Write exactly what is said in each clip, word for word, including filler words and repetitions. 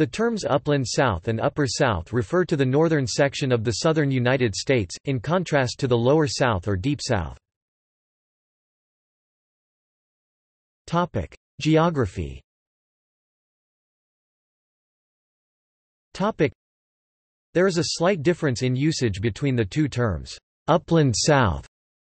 The terms Upland South and Upper South refer to the northern section of the southern United States, in contrast to the Lower South or Deep South. Geography. There is a slight difference in usage between the two terms. Upland South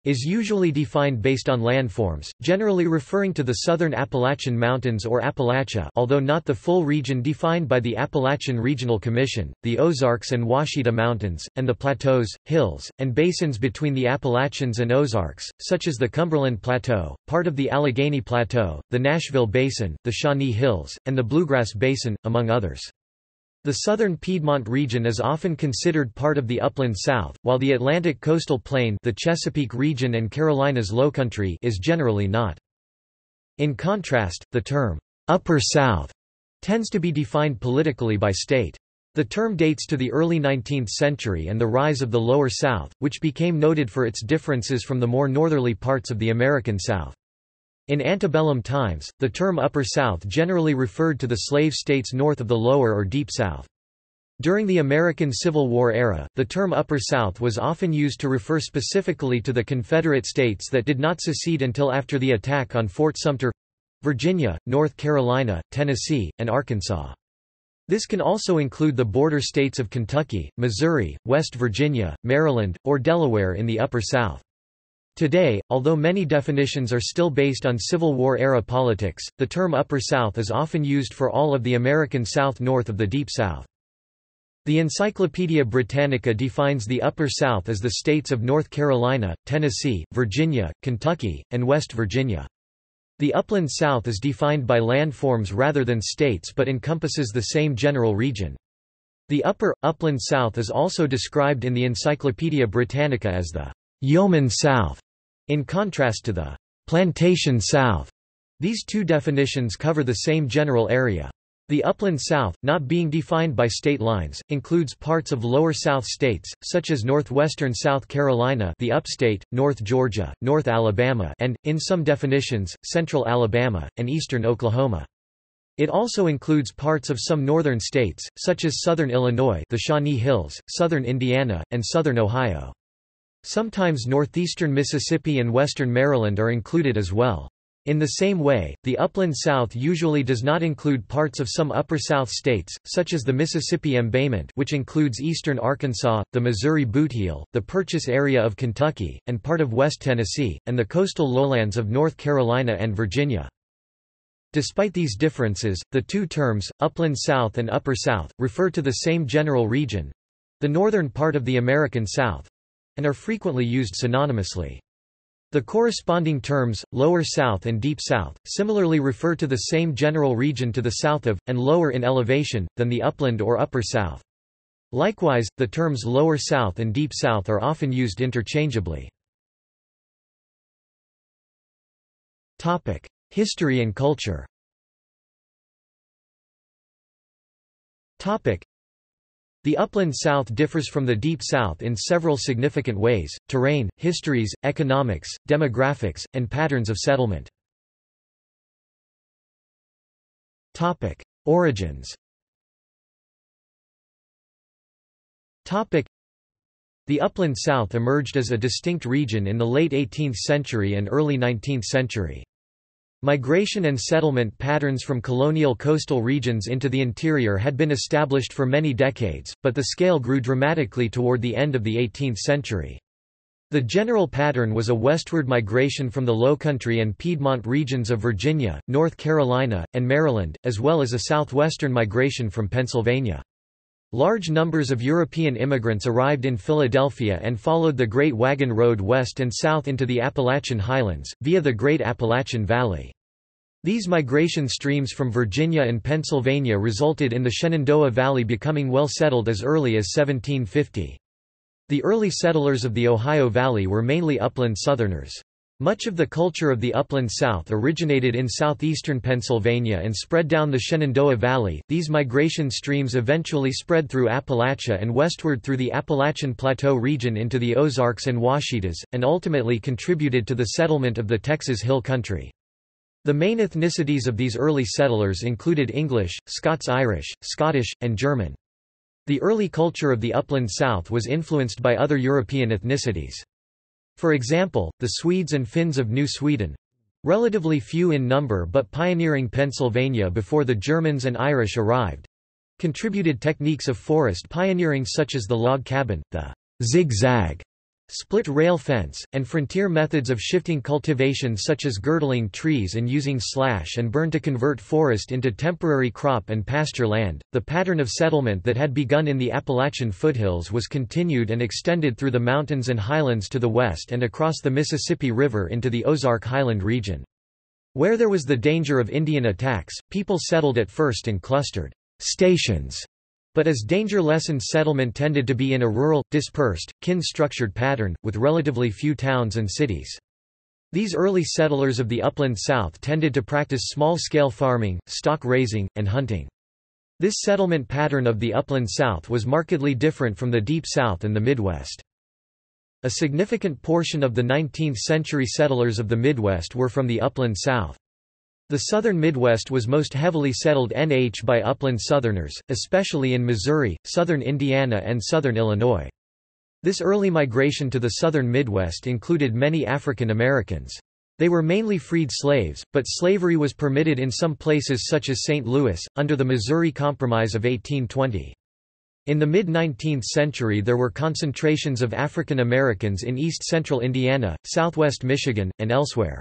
is usually defined based on landforms, generally referring to the southern Appalachian Mountains or Appalachia, although not the full region defined by the Appalachian Regional Commission, the Ozarks and Ouachita Mountains, and the plateaus, hills, and basins between the Appalachians and Ozarks, such as the Cumberland Plateau, part of the Allegheny Plateau, the Nashville Basin, the Shawnee Hills, and the Bluegrass Basin, among others. The southern Piedmont region is often considered part of the Upland South, while the Atlantic coastal plain, the Chesapeake region and Carolina's Lowcountry, is generally not. In contrast, the term Upper South tends to be defined politically by state. The term dates to the early nineteenth century and the rise of the Lower South, which became noted for its differences from the more northerly parts of the American South. In antebellum times, the term Upper South generally referred to the slave states north of the Lower or Deep South. During the American Civil War era, the term Upper South was often used to refer specifically to the Confederate states that did not secede until after the attack on Fort Sumter—Virginia, North Carolina, Tennessee, and Arkansas. This can also include the border states of Kentucky, Missouri, West Virginia, Maryland, or Delaware in the Upper South. Today, although many definitions are still based on Civil War-era politics, the term Upper South is often used for all of the American South north of the Deep South. The Encyclopaedia Britannica defines the Upper South as the states of North Carolina, Tennessee, Virginia, Kentucky, and West Virginia. The Upland South is defined by landforms rather than states but encompasses the same general region. The Upper, Upland South is also described in the Encyclopaedia Britannica as the Yeoman South, in contrast to the Plantation South. These two definitions cover the same general area. The Upland South, not being defined by state lines, includes parts of Lower South states, such as northwestern South Carolina, the Upstate, North Georgia, North Alabama, and, in some definitions, central Alabama, and eastern Oklahoma. It also includes parts of some northern states, such as southern Illinois, the Shawnee Hills, southern Indiana, and southern Ohio. Sometimes northeastern Mississippi and western Maryland are included as well. In the same way, the Upland South usually does not include parts of some Upper South states, such as the Mississippi Embayment, which includes eastern Arkansas, the Missouri Bootheel, the Purchase Area of Kentucky, and part of West Tennessee, and the coastal lowlands of North Carolina and Virginia. Despite these differences, the two terms, Upland South and Upper South, refer to the same general region—the northern part of the American South, and are frequently used synonymously. The corresponding terms, Lower South and Deep South, similarly refer to the same general region to the south of, and lower in elevation, than the Upland or Upper South. Likewise, the terms Lower South and Deep South are often used interchangeably. History and culture. The Upland South differs from the Deep South in several significant ways: terrain, histories, economics, demographics, and patterns of settlement. Topic: Origins. Topic: The Upland South emerged as a distinct region in the late eighteenth century and early nineteenth century. Migration and settlement patterns from colonial coastal regions into the interior had been established for many decades, but the scale grew dramatically toward the end of the eighteenth century. The general pattern was a westward migration from the Lowcountry and Piedmont regions of Virginia, North Carolina, and Maryland, as well as a southwestern migration from Pennsylvania. Large numbers of European immigrants arrived in Philadelphia and followed the Great Wagon Road west and south into the Appalachian Highlands, via the Great Appalachian Valley. These migration streams from Virginia and Pennsylvania resulted in the Shenandoah Valley becoming well settled as early as seventeen fifty. The early settlers of the Ohio Valley were mainly upland Southerners. Much of the culture of the Upland South originated in southeastern Pennsylvania and spread down the Shenandoah Valley. These migration streams eventually spread through Appalachia and westward through the Appalachian Plateau region into the Ozarks and Ouachitas, and ultimately contributed to the settlement of the Texas Hill Country. The main ethnicities of these early settlers included English, Scots-Irish, Scottish, and German. The early culture of the Upland South was influenced by other European ethnicities. For example, the Swedes and Finns of New Sweden—relatively few in number but pioneering Pennsylvania before the Germans and Irish arrived—contributed techniques of forest pioneering such as the log cabin, the zigzag, split rail fence, and frontier methods of shifting cultivation such as girdling trees and using slash and burn to convert forest into temporary crop and pasture land. The pattern of settlement that had begun in the Appalachian foothills was continued and extended through the mountains and highlands to the west and across the Mississippi River into the Ozark Highland region. Where there was the danger of Indian attacks, people settled at first in clustered stations. But as danger lessened, settlement tended to be in a rural, dispersed, kin-structured pattern, with relatively few towns and cities. These early settlers of the Upland South tended to practice small-scale farming, stock raising, and hunting. This settlement pattern of the Upland South was markedly different from the Deep South and the Midwest. A significant portion of the nineteenth-century settlers of the Midwest were from the Upland South. The southern Midwest was most heavily settled N H by upland Southerners, especially in Missouri, southern Indiana and southern Illinois. This early migration to the southern Midwest included many African Americans. They were mainly freed slaves, but slavery was permitted in some places such as Saint Louis, under the Missouri Compromise of eighteen twenty. In the mid-nineteenth century there were concentrations of African Americans in east-central Indiana, southwest Michigan, and elsewhere.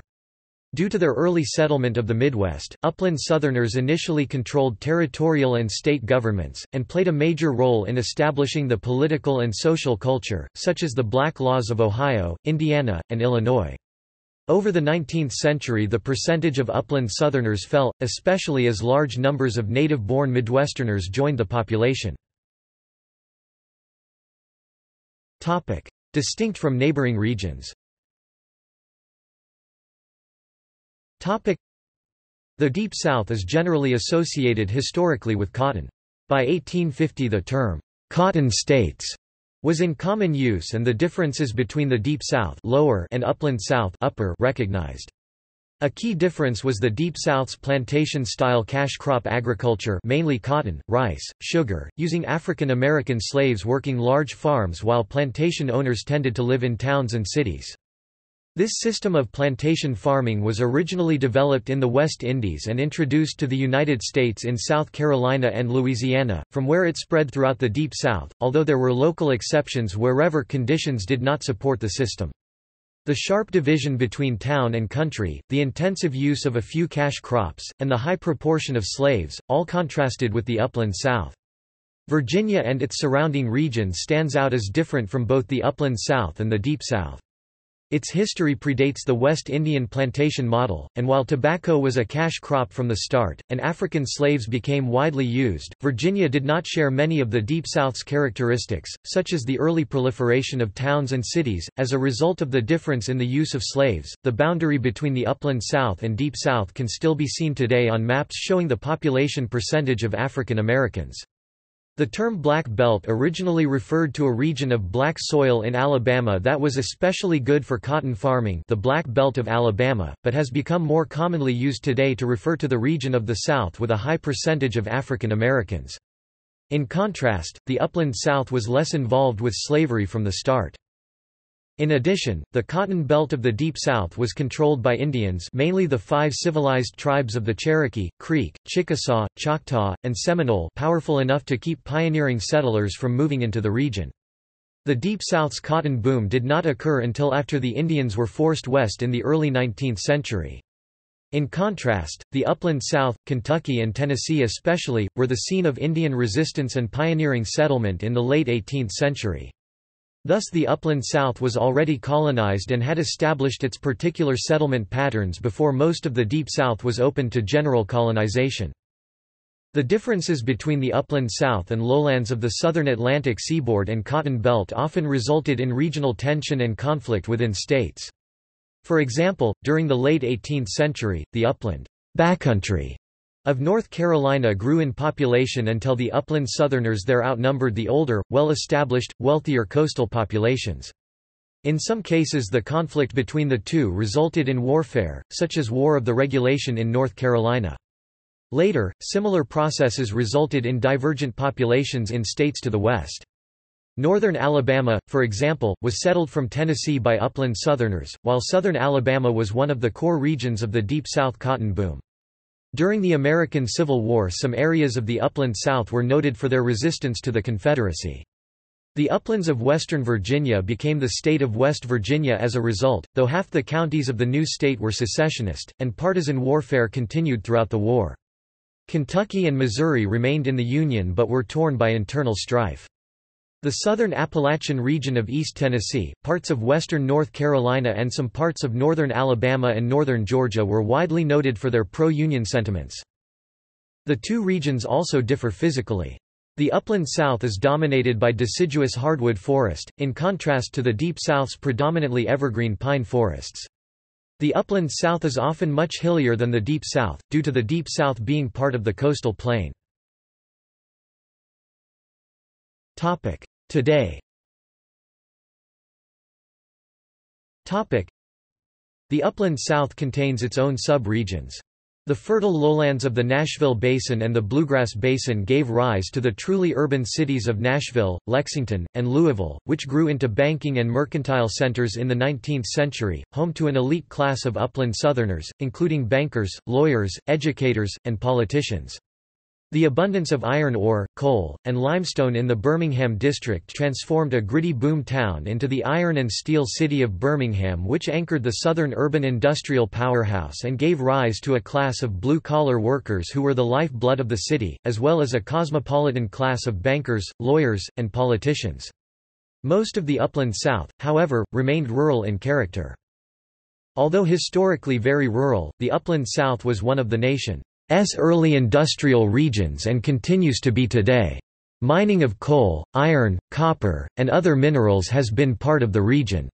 Due to their early settlement of the Midwest, Upland Southerners initially controlled territorial and state governments, and played a major role in establishing the political and social culture, such as the Black Laws of Ohio, Indiana, and Illinois. Over the nineteenth century the percentage of Upland Southerners fell, especially as large numbers of native-born Midwesterners joined the population. Topic: Distinct from neighboring regions. The Deep South is generally associated historically with cotton. By eighteen fifty the term, "cotton states", was in common use and the differences between the Deep South lower and Upland South upper recognized. A key difference was the Deep South's plantation-style cash crop agriculture, mainly cotton, rice, sugar, using African American slaves working large farms while plantation owners tended to live in towns and cities. This system of plantation farming was originally developed in the West Indies and introduced to the United States in South Carolina and Louisiana, from where it spread throughout the Deep South, although there were local exceptions wherever conditions did not support the system. The sharp division between town and country, the intensive use of a few cash crops, and the high proportion of slaves, all contrasted with the Upland South. Virginia and its surrounding region stands out as different from both the Upland South and the Deep South. Its history predates the West Indian plantation model, and while tobacco was a cash crop from the start, and African slaves became widely used, Virginia did not share many of the Deep South's characteristics, such as the early proliferation of towns and cities. As a result of the difference in the use of slaves, the boundary between the Upland South and Deep South can still be seen today on maps showing the population percentage of African Americans. The term Black Belt originally referred to a region of black soil in Alabama that was especially good for cotton farming, the Black Belt of Alabama, but has become more commonly used today to refer to the region of the South with a high percentage of African Americans. In contrast, the Upland South was less involved with slavery from the start. In addition, the Cotton Belt of the Deep South was controlled by Indians, mainly the five civilized tribes of the Cherokee, Creek, Chickasaw, Choctaw, and Seminole, powerful enough to keep pioneering settlers from moving into the region. The Deep South's cotton boom did not occur until after the Indians were forced west in the early nineteenth century. In contrast, the Upland South, Kentucky and Tennessee especially, were the scene of Indian resistance and pioneering settlement in the late eighteenth century. Thus the Upland South was already colonized and had established its particular settlement patterns before most of the Deep South was open to general colonization. The differences between the Upland South and lowlands of the southern Atlantic seaboard and Cotton Belt often resulted in regional tension and conflict within states. For example, during the late eighteenth century, the upland backcountry of North Carolina grew in population until the Upland Southerners there outnumbered the older, well-established, wealthier coastal populations. In some cases the conflict between the two resulted in warfare, such as War of the Regulation in North Carolina. Later, similar processes resulted in divergent populations in states to the west. Northern Alabama, for example, was settled from Tennessee by upland Southerners, while southern Alabama was one of the core regions of the Deep South cotton boom. During the American Civil War, some areas of the upland South were noted for their resistance to the Confederacy. The uplands of western Virginia became the state of West Virginia as a result, though half the counties of the new state were secessionist, and partisan warfare continued throughout the war. Kentucky and Missouri remained in the Union but were torn by internal strife. The southern Appalachian region of East Tennessee, parts of western North Carolina and some parts of northern Alabama and northern Georgia were widely noted for their pro-Union sentiments. The two regions also differ physically. The upland South is dominated by deciduous hardwood forest, in contrast to the Deep South's predominantly evergreen pine forests. The upland South is often much hillier than the Deep South, due to the Deep South being part of the coastal plain. Topic: Today. Topic: The upland South contains its own sub-regions. The fertile lowlands of the Nashville Basin and the Bluegrass Basin gave rise to the truly urban cities of Nashville, Lexington, and Louisville, which grew into banking and mercantile centers in the nineteenth century, home to an elite class of upland Southerners, including bankers, lawyers, educators, and politicians. The abundance of iron ore, coal, and limestone in the Birmingham district transformed a gritty boom town into the iron and steel city of Birmingham, which anchored the southern urban industrial powerhouse and gave rise to a class of blue-collar workers who were the lifeblood of the city, as well as a cosmopolitan class of bankers, lawyers, and politicians. Most of the upland South, however, remained rural in character. Although historically very rural, the upland South was one of the nation's early industrial regions and continues to be today. Mining of coal, iron, copper, and other minerals has been part of the region's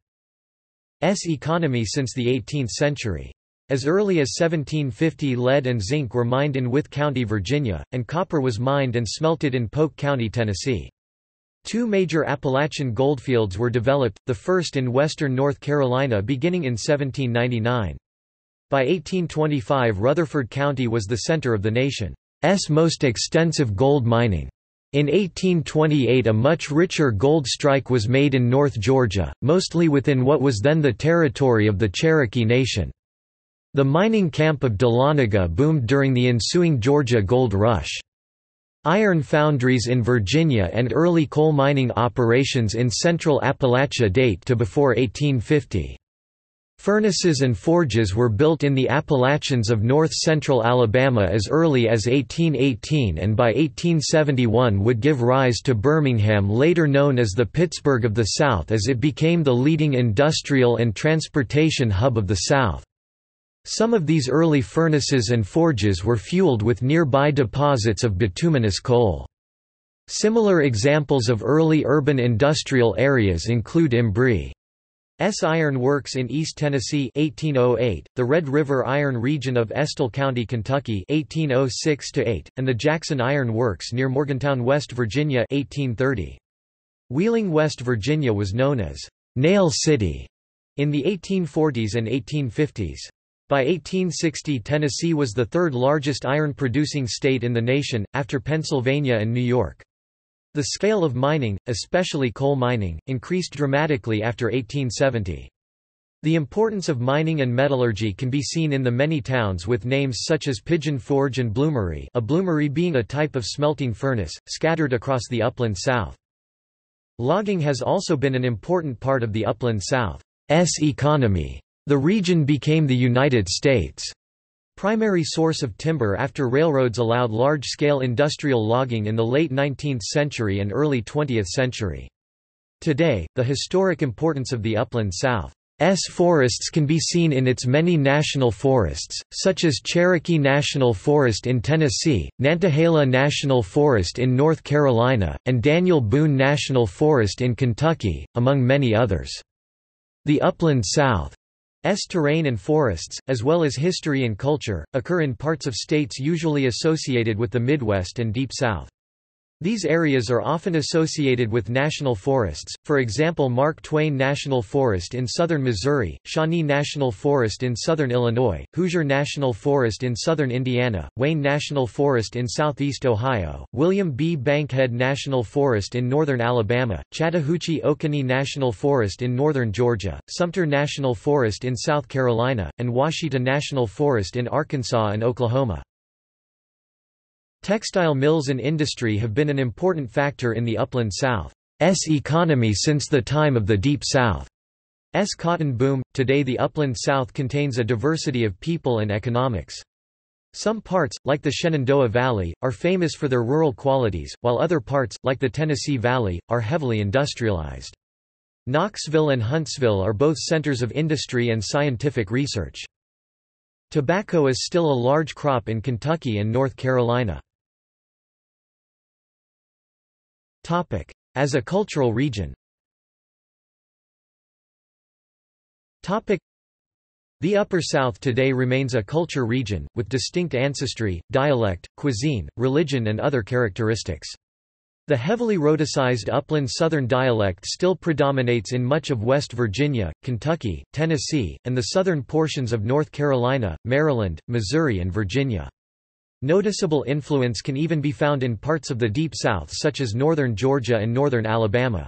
economy since the eighteenth century. As early as seventeen fifty, lead and zinc were mined in Wythe County, Virginia, and copper was mined and smelted in Polk County, Tennessee. Two major Appalachian goldfields were developed, the first in western North Carolina beginning in seventeen ninety-nine. By eighteen twenty-five, Rutherford County was the center of the nation's most extensive gold mining. In eighteen twenty-eight, a much richer gold strike was made in North Georgia, mostly within what was then the territory of the Cherokee Nation. The mining camp of Dahlonega boomed during the ensuing Georgia gold rush. Iron foundries in Virginia and early coal mining operations in central Appalachia date to before eighteen fifty. Furnaces and forges were built in the Appalachians of north-central Alabama as early as eighteen eighteen, and by eighteen seventy-one would give rise to Birmingham, later known as the Pittsburgh of the South, as it became the leading industrial and transportation hub of the South. Some of these early furnaces and forges were fueled with nearby deposits of bituminous coal. Similar examples of early urban industrial areas include Embree's Iron Works in East Tennessee eighteen oh eight, the Red River Iron Region of Estill County, Kentucky eighteen oh six to eight, and the Jackson Iron Works near Morgantown, West Virginia eighteen thirty. Wheeling, West Virginia was known as Nail City in the eighteen forties and eighteen fifties. By eighteen sixty, Tennessee was the third largest iron-producing state in the nation, after Pennsylvania and New York. The scale of mining, especially coal mining, increased dramatically after eighteen seventy. The importance of mining and metallurgy can be seen in the many towns with names such as Pigeon Forge and Bloomery, a bloomery being a type of smelting furnace, scattered across the upland South. Logging has also been an important part of the upland South's economy. The region became the United States' primary source of timber after railroads allowed large-scale industrial logging in the late nineteenth century and early twentieth century. Today, the historic importance of the upland South's forests can be seen in its many national forests, such as Cherokee National Forest in Tennessee, Nantahala National Forest in North Carolina, and Daniel Boone National Forest in Kentucky, among many others. The upland South S terrain and forests, as well as history and culture, occur in parts of states usually associated with the Midwest and Deep South. These areas are often associated with national forests, for example Mark Twain National Forest in southern Missouri, Shawnee National Forest in southern Illinois, Hoosier National Forest in southern Indiana, Wayne National Forest in southeast Ohio, William B. Bankhead National Forest in northern Alabama, Chattahoochee-Oconee National Forest in northern Georgia, Sumter National Forest in South Carolina, and Ouachita National Forest in Arkansas and Oklahoma. Textile mills and industry have been an important factor in the Upland South's economy since the time of the Deep South's cotton boom. Today the Upland South contains a diversity of people and economics. Some parts, like the Shenandoah Valley, are famous for their rural qualities, while other parts, like the Tennessee Valley, are heavily industrialized. Knoxville and Huntsville are both centers of industry and scientific research. Tobacco is still a large crop in Kentucky and North Carolina. As a cultural region. The Upper South today remains a culture region, with distinct ancestry, dialect, cuisine, religion and other characteristics. The heavily rhodicized upland Southern dialect still predominates in much of West Virginia, Kentucky, Tennessee, and the southern portions of North Carolina, Maryland, Missouri and Virginia. Noticeable influence can even be found in parts of the Deep South such as northern Georgia and northern Alabama.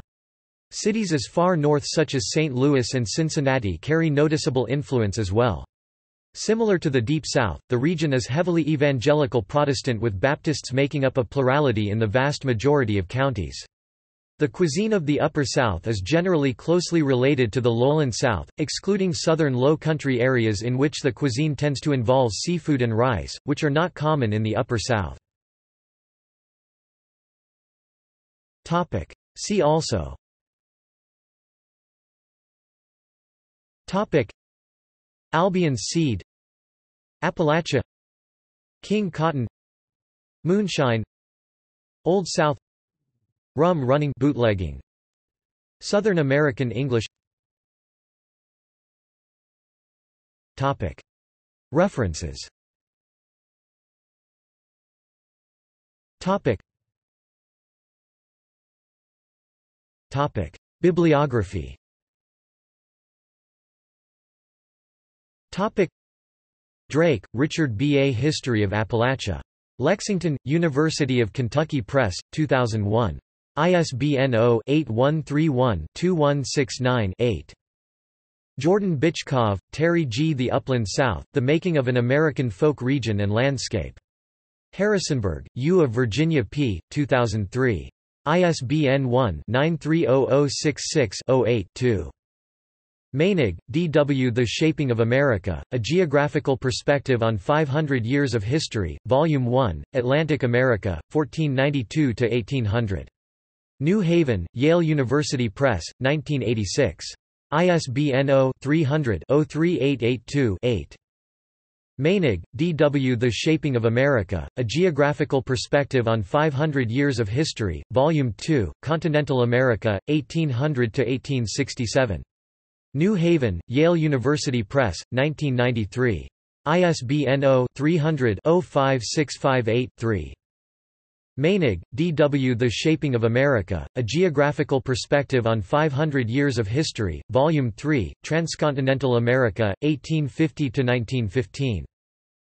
Cities as far north such as Saint Louis and Cincinnati carry noticeable influence as well. Similar to the Deep South, the region is heavily evangelical Protestant with Baptists making up a plurality in the vast majority of counties. The cuisine of the Upper South is generally closely related to the Lowland South, excluding southern low country areas in which the cuisine tends to involve seafood and rice, which are not common in the Upper South. Topic. See also. Topic. Albion seed, Appalachia, King cotton, moonshine, Old South, rum running, bootlegging, Southern American English. Topic. References. Topic. Topic. Bibliography. Topic. Drake, Richard B. A History of Appalachia. Lexington, University of Kentucky Press, two thousand one. I S B N zero eight one three one two one six nine eight. Jordan Bichkov, Terry G. The Upland South, The Making of an American Folk Region and Landscape. Harrisonburg, U of Virginia P., two thousand three. I S B N one nine three zero zero six six zero eight two. Meinig, D W The Shaping of America, A Geographical Perspective on five hundred Years of History, Volume one, Atlantic America, fourteen ninety-two to eighteen hundred. New Haven, Yale University Press, nineteen eighty-six. I S B N zero three hundred zero three eight eight two eight. Meinig, D W The Shaping of America, A Geographical Perspective on five hundred Years of History, Volume two, Continental America, eighteen hundred to eighteen sixty-seven. New Haven, Yale University Press, nineteen ninety-three. I S B N zero three hundred zero five six five eight three. Meinig, D W The Shaping of America, A Geographical Perspective on five hundred Years of History, Volume three, Transcontinental America, eighteen fifty to nineteen fifteen.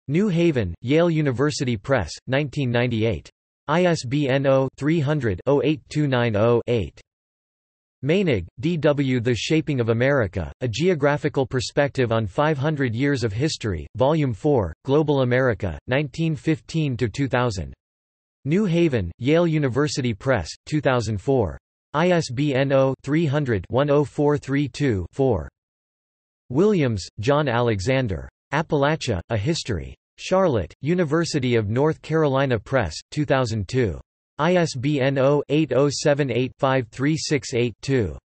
New Haven, Yale University Press, nineteen ninety-eight. I S B N zero three hundred zero eight two nine zero eight. Meinig, D W The Shaping of America, A Geographical Perspective on five hundred Years of History, Volume four, Global America, nineteen fifteen to two thousand. New Haven, Yale University Press, two thousand four. I S B N zero three hundred one zero four three two four. Williams, John Alexander. Appalachia, A History. Charlotte, University of North Carolina Press, two thousand two. I S B N zero eight zero seven eight five three six eight two.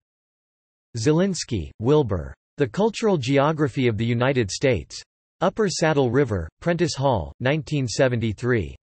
Zielinski, Wilbur. The Cultural Geography of the United States. Upper Saddle River, Prentice Hall, nineteen seventy-three.